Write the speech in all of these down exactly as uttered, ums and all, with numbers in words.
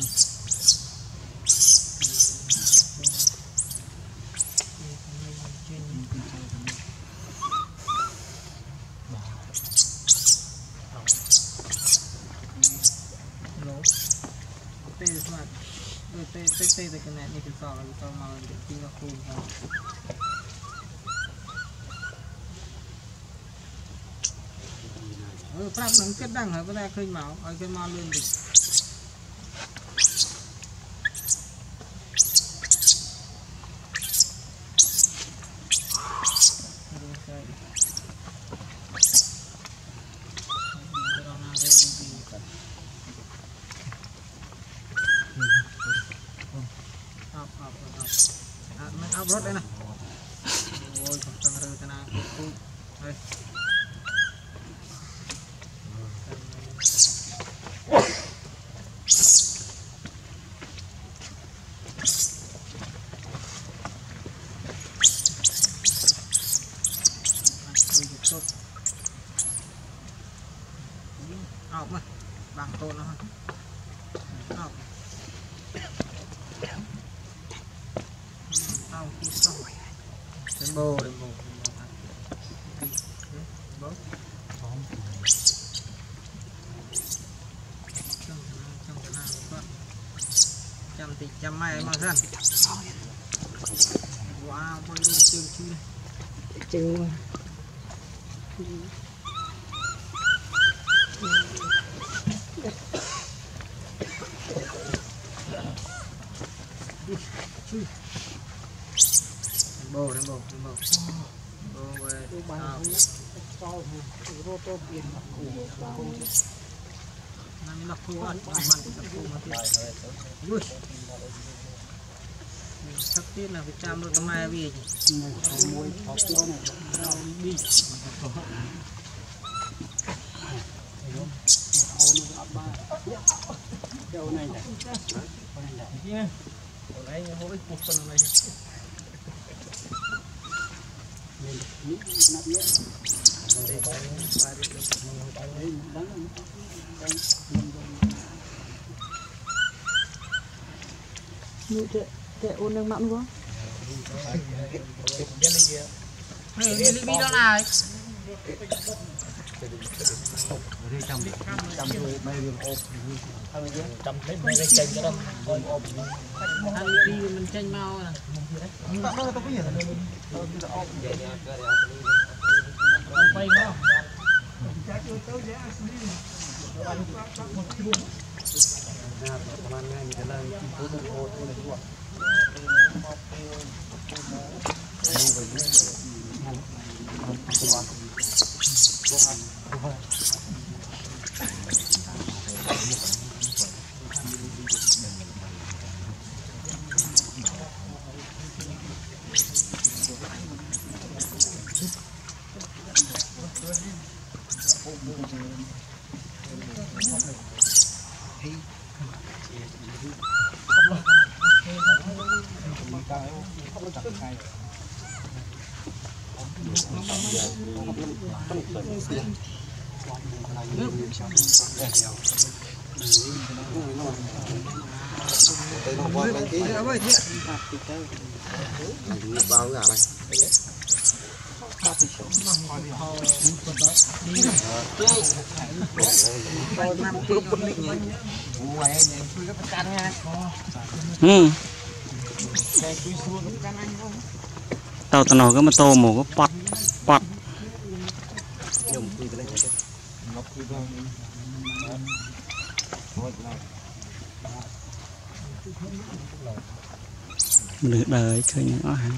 เต้เต้เต้ไปกันแน่นี่คือสอบเราต้องมาเด็กกินกระคูนครับ Pháp nóng kết đăng hả? Có ra khơi máu, ở khơi máu lên đi. Học, học, học. À, mình học rốt đây nè. Ôi, còn tăng rơi tên à. Đây. นี่นับเยอะแต่อุ่นนักมากมั้ง เตาตะนอก็มาโตหมูก็ปัดปัด được đời chơi những ó hẳn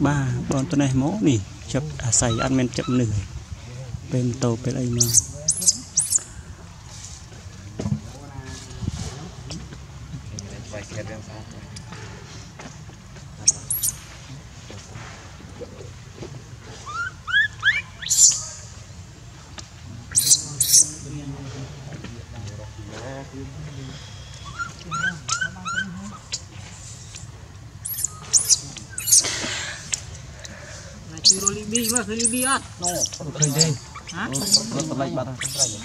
ba bọn tôi này mố nỉ chập à xài ăn men chậm nửa bên tàu bên đây mà Kilo Libby mah, kilo Libby at. No, kilo Libby. Hah? Kembali barang kembali.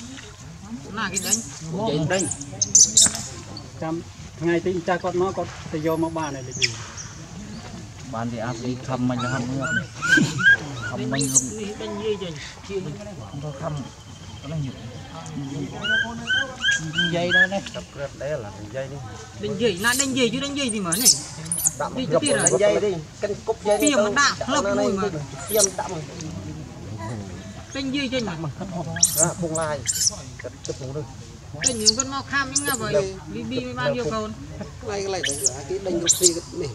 Nah, kita ini. Kita ini. Jam, hari ini cak kot no kot terjom mak ban ada di. Ban di atas di kam macam ni. Kam macam ni. Kita kam. Dây đó này, đây là dây đi. Đánh dây, là đánh dây chứ đánh dây gì mà này. Đậm gấp đánh dây đi, cân cục dây đi. Tiêm nó đạp, lợp mùi mà. Tiêm đậm. Đánh dây trên mặt. Đó, bùng lai. Cất chụp nó đi. Đánh những con mau kham những nào vậy, Libby mới bao nhiêu con. Này cái này cái đánh gốc gì này.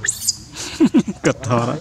Cất thò đấy.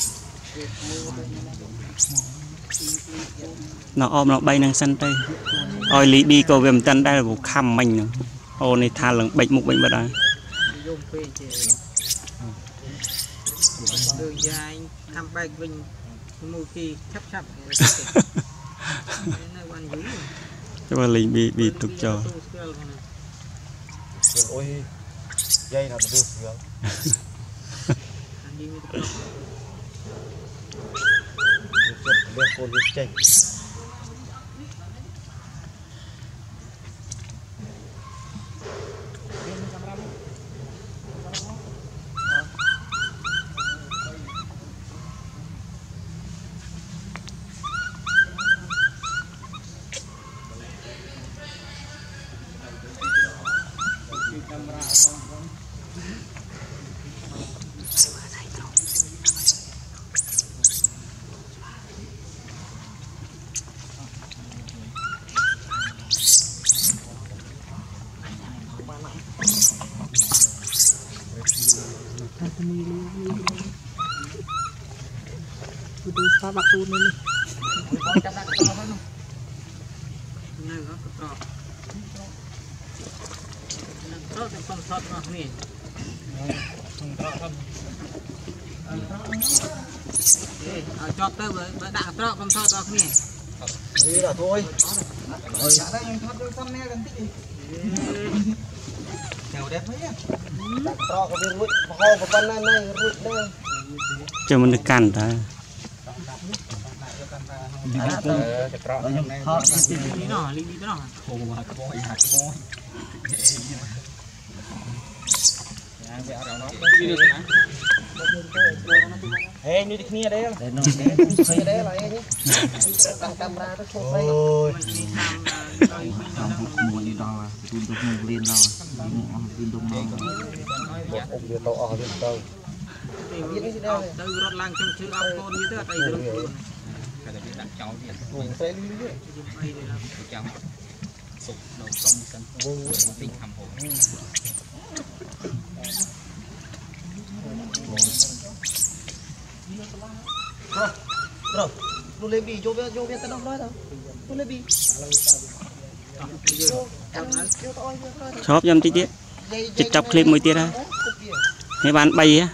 nó ôm nó bay năng săn tay ôi Libby cầu về tân đây là một khăm mình ô này tha lần bệnh mục bệnh bật à cho mà Libby bị tục trò dây là Hãy subscribe cho Udah sabak tuh nih. Cuma dekat dah. Hei, ni dekni ada yang? Ada lah ini. Tang kamera tu cukup baik. Bukan di dalam, pintu mungkin dalam, pintu malam. Om dia tahu, ah dia tahu. Tahu rot langsung ciri akon itu apa itu? Kalau dia tak jauh dia. Saya lihat dia. Jauh. Sub, long, sum, sum. Ting, ham, hom. Bro, bro, lu Libby, coba coba tengok dulu tau, lu Libby. Shop jam tiga, cipta klip mui tiada. Hei ban bayi ya.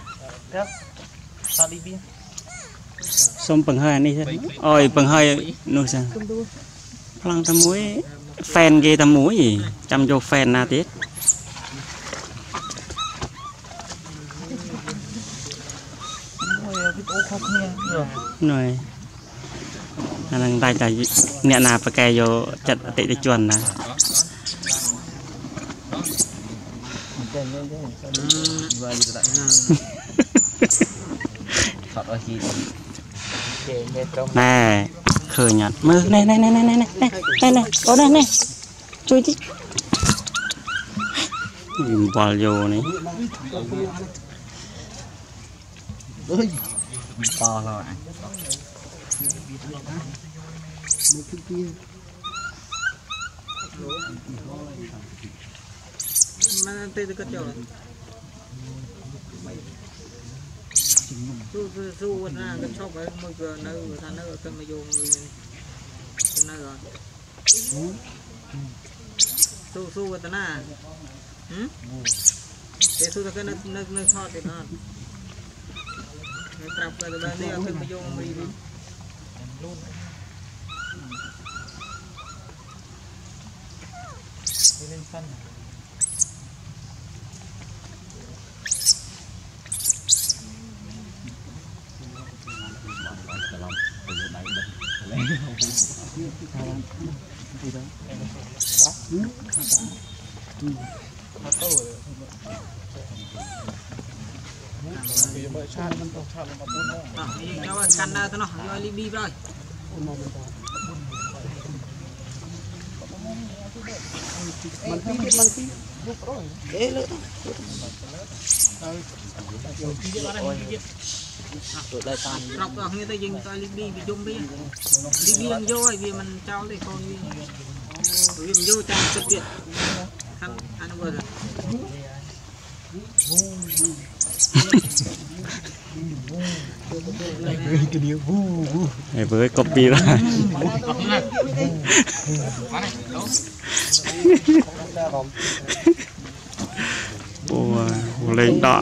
Som penghai ni sah. Oi penghai nusa. Pelang tamuai, fan gay tamuai, jam jauh fan nanti. Nói lần tay tại nhẹ nào phải kè vô chặt tệ để chuẩn này nè khởi nhặt mơ này này này này này này này này có đây này chui đi vào vô này to rồi mà tê cái chỗซูซูวันนั้นก็ชอบไปเมื่อเกินนั่งท่านนั่งก็มาโยงเลยนั่งก่อนซูซูวันนั้นฮึเดี๋ยวซูตะกันนั่งนั่งนั่งทอดเด็กนั่นกลับไปตอนนี้ก็มาโยงเลยเล่นฟันcho vào canh ra tao nó cho Libby rồi rọc vào người ta dừng coi Libby bị chung đi Libby đang vô vì mình trao thì còn vì mình vô trong sự kiện ăn ăn vừa rồi với copy đóกูเล่นดะ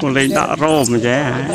กูเล่นดะโรมใช่ไหม